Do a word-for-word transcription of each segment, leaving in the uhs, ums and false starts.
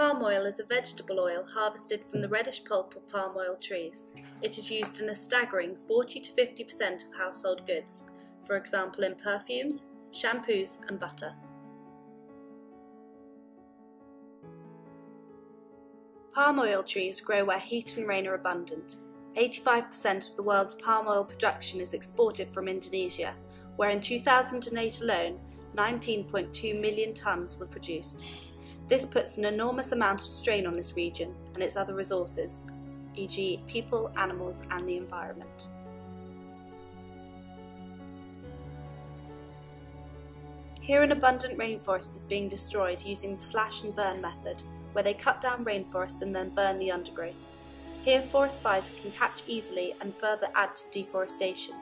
Palm oil is a vegetable oil harvested from the reddish pulp of palm oil trees. It is used in a staggering forty to fifty percent of household goods, for example in perfumes, shampoos and butter. Palm oil trees grow where heat and rain are abundant. eighty-five percent of the world's palm oil production is exported from Indonesia, where in two thousand eight alone, nineteen point two million tonnes was produced. This puts an enormous amount of strain on this region and its other resources, for example people, animals and the environment. Here an abundant rainforest is being destroyed using the slash and burn method, where they cut down rainforest and then burn the undergrowth. Here forest fires can catch easily and further add to deforestation.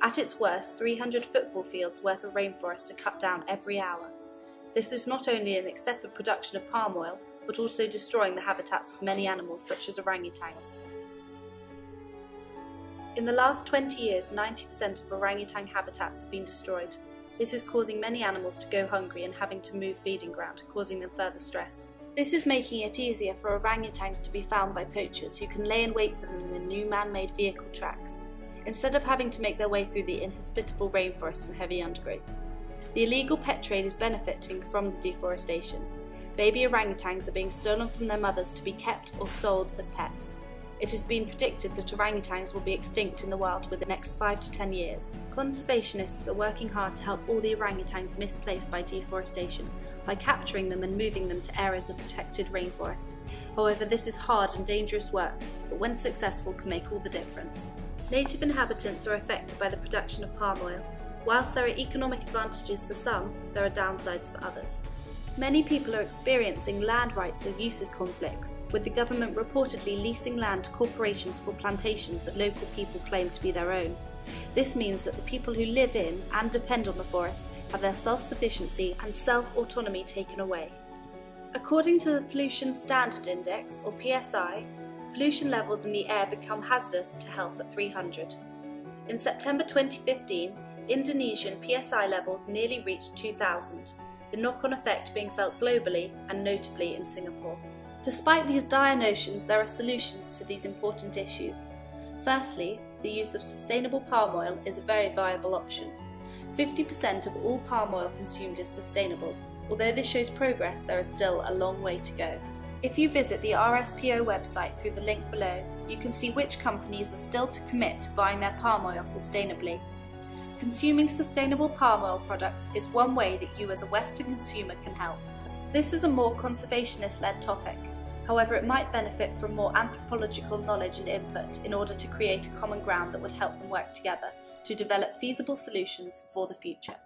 At its worst, three hundred football fields worth of rainforest are cut down every hour. This is not only an excessive production of palm oil, but also destroying the habitats of many animals such as orangutans. In the last twenty years, ninety percent of orangutan habitats have been destroyed. This is causing many animals to go hungry and having to move feeding ground, causing them further stress. This is making it easier for orangutans to be found by poachers who can lay in wait for them in the new man-made vehicle tracks, instead of having to make their way through the inhospitable rainforest and heavy undergrowth. The illegal pet trade is benefiting from the deforestation. Baby orangutans are being stolen from their mothers to be kept or sold as pets. It has been predicted that orangutans will be extinct in the wild within the next five to ten years. Conservationists are working hard to help all the orangutans misplaced by deforestation by capturing them and moving them to areas of protected rainforest. However, this is hard and dangerous work, but when successful can make all the difference. Native inhabitants are affected by the production of palm oil. Whilst there are economic advantages for some, there are downsides for others. Many people are experiencing land rights or uses conflicts, with the government reportedly leasing land to corporations for plantations that local people claim to be their own. This means that the people who live in and depend on the forest have their self-sufficiency and self-autonomy taken away. According to the Pollution Standard Index, or P S I, pollution levels in the air become hazardous to health at three hundred. In September twenty fifteen, Indonesian P S I levels nearly reached two thousand, the knock-on effect being felt globally and notably in Singapore. Despite these dire notions, there are solutions to these important issues. Firstly, the use of sustainable palm oil is a very viable option. fifty percent of all palm oil consumed is sustainable. Although this shows progress, there is still a long way to go. If you visit the R S P O website through the link below, you can see which companies are still to commit to buying their palm oil sustainably. Consuming sustainable palm oil products is one way that you as a Western consumer can help. This is a more conservationist-led topic. However, it might benefit from more anthropological knowledge and input in order to create a common ground that would help them work together to develop feasible solutions for the future.